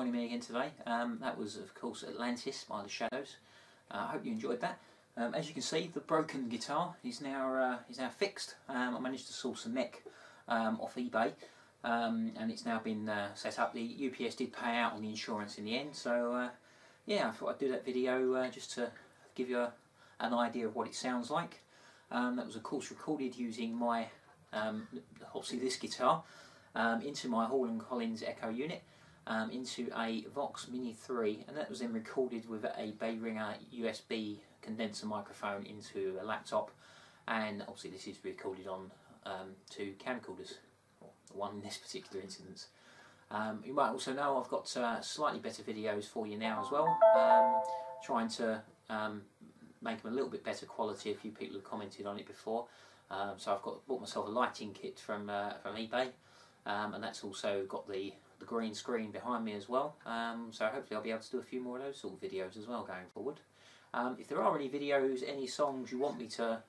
joining me again today. That was, of course, Atlantis by The Shadows. I hope you enjoyed that. As you can see, the broken guitar is now fixed. I managed to source a neck off eBay, and it's now been set up. The UPS did pay out on the insurance in the end, so yeah, I thought I'd do that video just to give you an idea of what it sounds like. That was, of course, recorded using my obviously this guitar into my Hall & Collins Echo unit, into a Vox Mini 3, and that was then recorded with a Behringer USB condenser microphone into a laptop, and obviously this is recorded on two camcorders, or one in this particular instance. You might also know I've got slightly better videos for you now as well, trying to make them a little bit better quality. A few people have commented on it before, so I've bought myself a lighting kit from eBay, and that's also got the green screen behind me as well, so hopefully I'll be able to do a few more of those sort of videos as well going forward. If there are any videos, any songs you want me to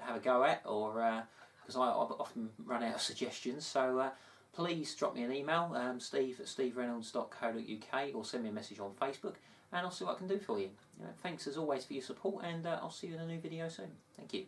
have a go at, or because I often run out of suggestions, so please drop me an email, steve@stevereynolds.co.uk, or send me a message on Facebook, and I'll see what I can do for you. Thanks as always for your support, and I'll see you in a new video soon. Thank you.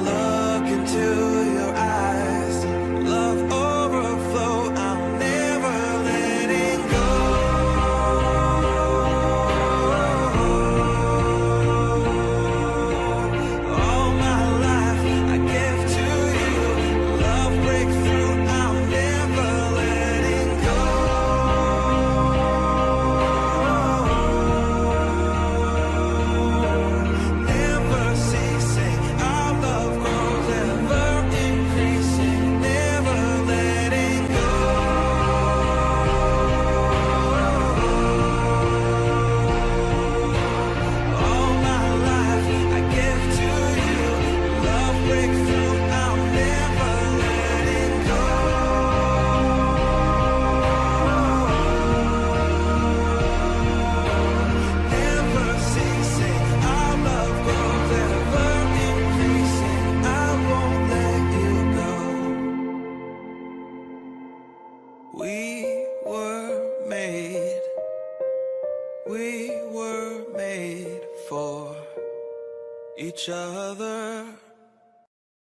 I we were made for each other.